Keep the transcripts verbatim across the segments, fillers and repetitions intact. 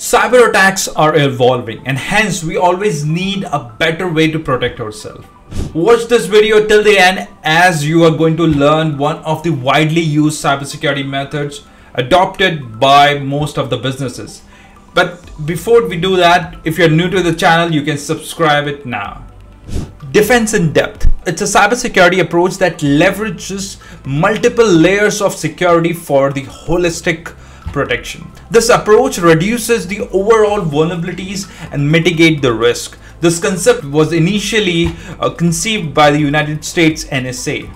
Cyber attacks are evolving, and hence we always need a better way to protect ourselves. Watch this video till the end, as you are going to learn one of the widely used cybersecurity methods adopted by most of the businesses. But before we do that, if you're new to the channel, you can subscribe it now. Defense in depth. It's a cybersecurity approach that leverages multiple layers of security for the holistic protection. This approach reduces the overall vulnerabilities and mitigate the risk. This concept was initially uh, conceived by the United States N S A.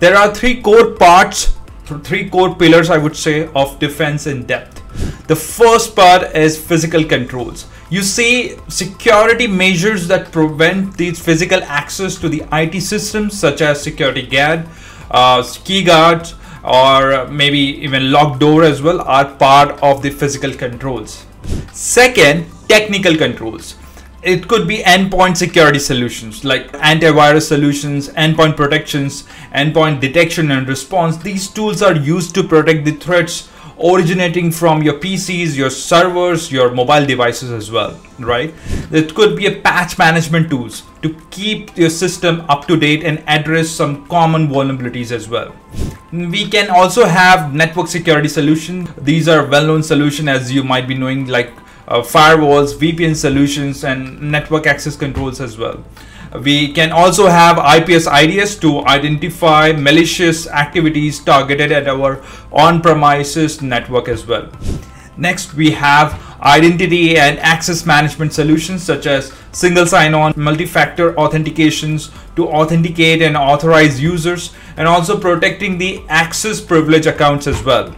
There are three core parts, three core pillars, I would say, of defense in depth. The first part is physical controls. You see security measures that prevent these physical access to the I T systems, such as security guard, uh, key guards, or maybe even locked door as well, are part of the physical controls. Second, technical controls. It could be endpoint security solutions like antivirus solutions, endpoint protections, endpoint detection and response. These tools are used to protect the threats originating from your P Cs, your servers, your mobile devices as well, right? It could be a patch management tools to keep your system up to date and address some common vulnerabilities as well. We can also have network security solutions. These are well-known solutions, as you might be knowing, like uh, firewalls, V P N solutions, and network access controls as well. We can also have I P S I D S to identify malicious activities targeted at our on-premises network as well. Next, we have identity and access management solutions such as single sign-on, multi-factor authentications to authenticate and authorize users, and also protecting the access privilege accounts as well.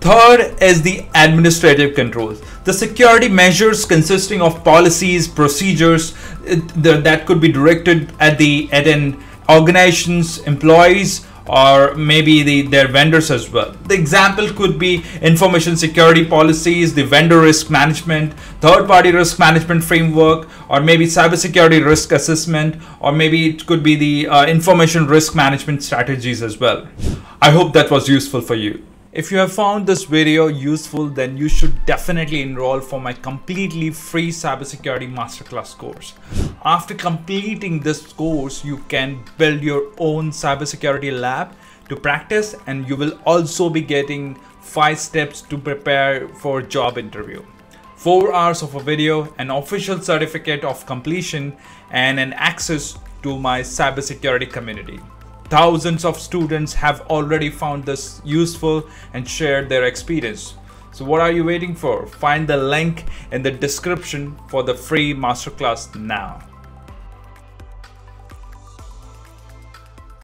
Third is the administrative controls. The security measures consisting of policies, procedures that could be directed at the at an organization's employees, or maybe the their vendors as well. The example could be information security policies, the vendor risk management, third-party risk management framework, or maybe cybersecurity risk assessment, or maybe it could be the uh, information risk management strategies as well. I hope that was useful for you. If you have found this video useful, then you should definitely enroll for my completely free cybersecurity masterclass course. After completing this course, you can build your own cybersecurity lab to practice, and you will also be getting five steps to prepare for a job interview, four hours of a video, an official certificate of completion, and an access to my cybersecurity community. Thousands of students have already found this useful and shared their experience. So what are you waiting for? Find the link in the description for the free masterclass now.